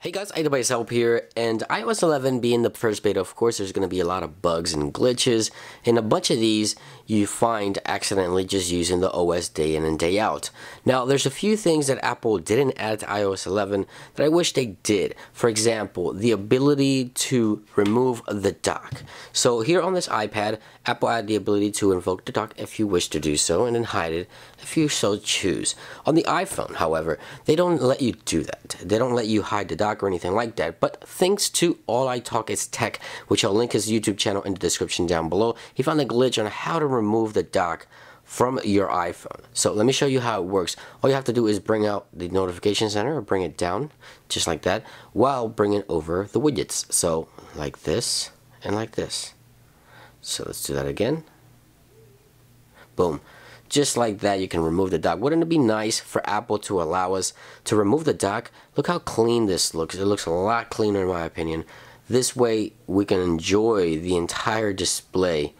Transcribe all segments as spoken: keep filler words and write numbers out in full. Hey guys, iDeviceHelp here, and i O S eleven being the first beta, of course, there's going to be a lot of bugs and glitches, and a bunch of these you find accidentally just using the O S day in and day out. Now, there's a few things that Apple didn't add to i O S eleven that I wish they did. For example, the ability to remove the dock. So here on this iPad, Apple added the ability to invoke the dock if you wish to do so, and then hide it if you so choose. On the iPhone, however, they don't let you do that. They don't let you hide the dock or anything like that, but thanks to All I Talk is Tech, which I'll link his YouTube channel in the description down below, he found a glitch on how to remove the dock from your iPhone. So let me show you how it works. All you have to do is bring out the notification center, or bring it down, just like that, while bringing over the widgets. So like this, and like this. So let's do that again. Boom. Just like that, you can remove the dock. Wouldn't it be nice for Apple to allow us to remove the dock? Look how clean this looks. It looks a lot cleaner in my opinion. This way we can enjoy the entire display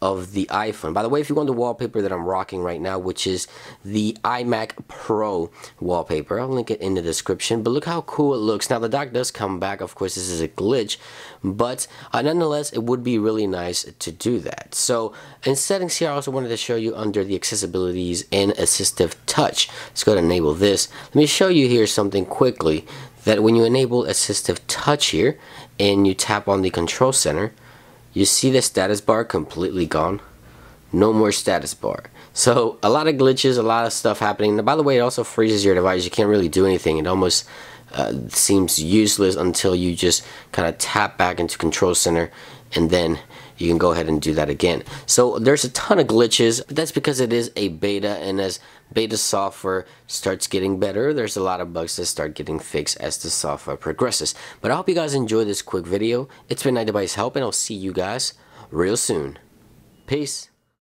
of the iPhone. By the way, if you want the wallpaper that I'm rocking right now, which is the iMac Pro wallpaper, I'll link it in the description, but look how cool it looks. Now the dock does come back, of course this is a glitch, but uh, nonetheless it would be really nice to do that. So in settings here, I also wanted to show you under the Accessibilities and Assistive Touch. Let's go ahead and enable this. Let me show you here something quickly, that when you enable Assistive Touch here, and you tap on the Control Center, you see the status bar completely gone. No more status bar. So a lot of glitches, a lot of stuff happening. And by the way, it also freezes your device. You can't really do anything. It almost uh, seems useless until you just kind of tap back into Control Center, and then you can go ahead and do that again. So there's a ton of glitches, but that's because it is a beta, and as beta software starts getting better, there's a lot of bugs that start getting fixed as the software progresses. But I hope you guys enjoy this quick video. It's been iDeviceHelp, and I'll see you guys real soon. Peace.